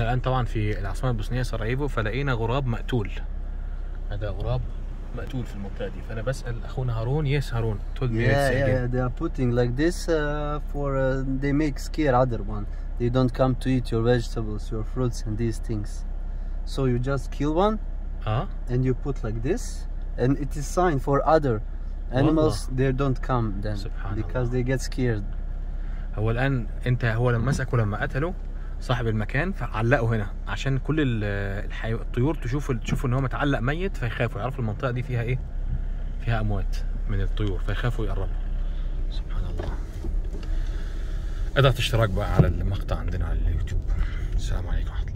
الآن طبعا في العاصمة البوسنية سراييفو، فلقينا غراب مقتول. هذا غراب مقتول في المنطقة دي، فأنا بسأل أخونا هارون. يس هارون. Yeah, they are putting like this for they make scare other one. They don't come to eat your vegetables, your fruits and these things. So you just kill one and you put like this, and it is sign for other animals they don't come then because they get scared. هو الآن هو لما مسك ولما قتله صاحب المكان فعلقوا هنا عشان كل الطيور تشوفوا ان هو متعلق ميت فيخافوا، يعرفوا المنطقه دي فيها ايه؟ فيها اموات من الطيور فيخافوا يقربوا. سبحان الله. اضغط اشتراك بقى على المقطع عندنا على اليوتيوب. السلام عليكم ورحمه الله.